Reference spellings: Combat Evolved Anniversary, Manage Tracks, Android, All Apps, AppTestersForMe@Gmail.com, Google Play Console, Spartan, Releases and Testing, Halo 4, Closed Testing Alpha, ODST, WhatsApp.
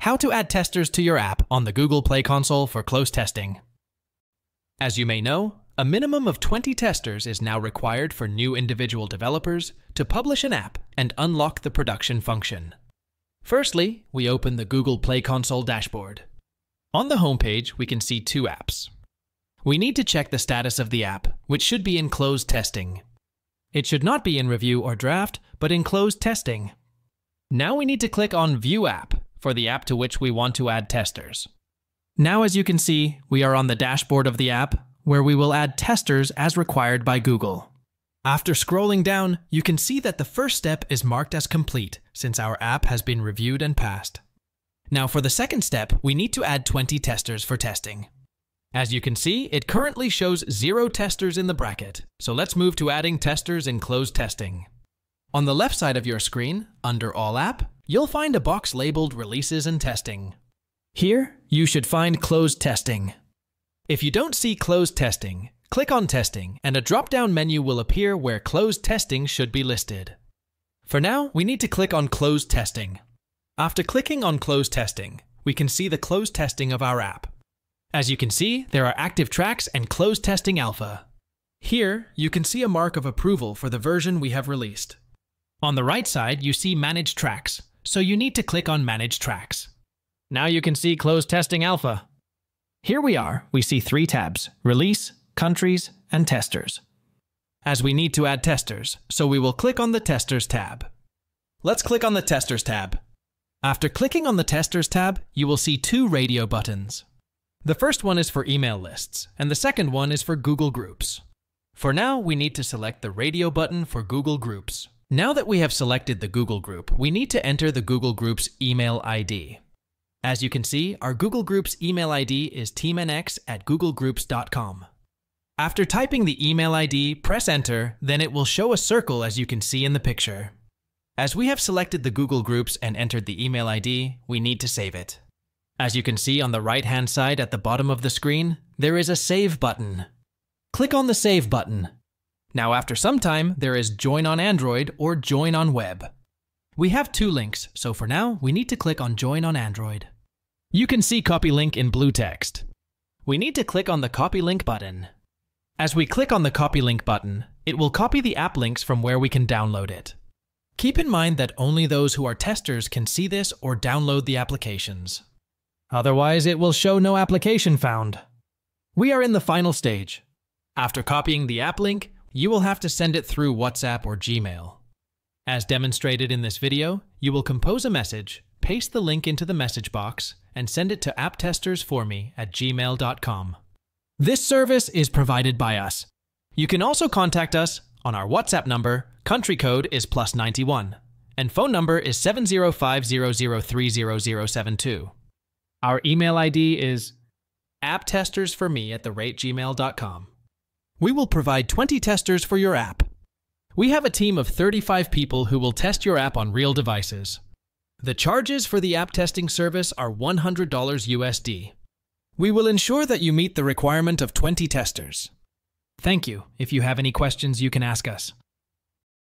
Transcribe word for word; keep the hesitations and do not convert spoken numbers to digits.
How to add testers to your app on the Google Play Console for closed testing. As you may know, a minimum of twenty testers is now required for new individual developers to publish an app and unlock the production function. Firstly, we open the Google Play Console dashboard. On the homepage, we can see two apps. We need to check the status of the app, which should be in closed testing. It should not be in review or draft, but in closed testing. Now we need to click on View App for the app to which we want to add testers. Now, as you can see, we are on the dashboard of the app where we will add testers as required by Google. After scrolling down, you can see that the first step is marked as complete since our app has been reviewed and passed. Now for the second step, we need to add twenty testers for testing. As you can see, it currently shows zero testers in the bracket, so let's move to adding testers in closed testing. On the left side of your screen, under All App, you'll find a box labeled Releases and Testing. Here, you should find Closed Testing. If you don't see Closed Testing, click on Testing, and a drop-down menu will appear where Closed Testing should be listed. For now, we need to click on Closed Testing. After clicking on Closed Testing, we can see the closed testing of our app. As you can see, there are active tracks and Closed Testing Alpha. Here, you can see a mark of approval for the version we have released. On the right side, you see Manage Tracks, so you need to click on Manage Tracks. Now you can see Closed Testing Alpha. Here we are, we see three tabs, Release, Countries, and Testers. As we need to add testers, so we will click on the Testers tab. Let's click on the Testers tab. After clicking on the Testers tab, you will see two radio buttons. The first one is for email lists, and the second one is for Google Groups. For now, we need to select the radio button for Google Groups. Now that we have selected the Google Group, we need to enter the Google Group's email I D. As you can see, our Google Group's email I D is teamnx at google groups dot com. After typing the email I D, press Enter, then it will show a circle as you can see in the picture. As we have selected the Google Groups and entered the email I D, we need to save it. As you can see on the right-hand side at the bottom of the screen, there is a Save button. Click on the Save button. Now after some time, there is Join on Android or Join on Web. We have two links, so for now, we need to click on Join on Android. You can see Copy Link in blue text. We need to click on the Copy Link button. As we click on the Copy Link button, it will copy the app links from where we can download it. Keep in mind that only those who are testers can see this or download the applications. Otherwise, it will show no application found. We are in the final stage. After copying the app link, you will have to send it through WhatsApp or Gmail. As demonstrated in this video, you will compose a message, paste the link into the message box, and send it to app testers for me at gmail dot com. This service is provided by us. You can also contact us on our WhatsApp number, country code is plus ninety-one, and phone number is seven zero five zero zero three zero zero seven two. Our email I D is app testers for me at the rate gmail dot com. We will provide twenty testers for your app. We have a team of thirty-five people who will test your app on real devices. The charges for the app testing service are one hundred dollars U S D. We will ensure that you meet the requirement of twenty testers. Thank you. If you have any questions, you can ask us.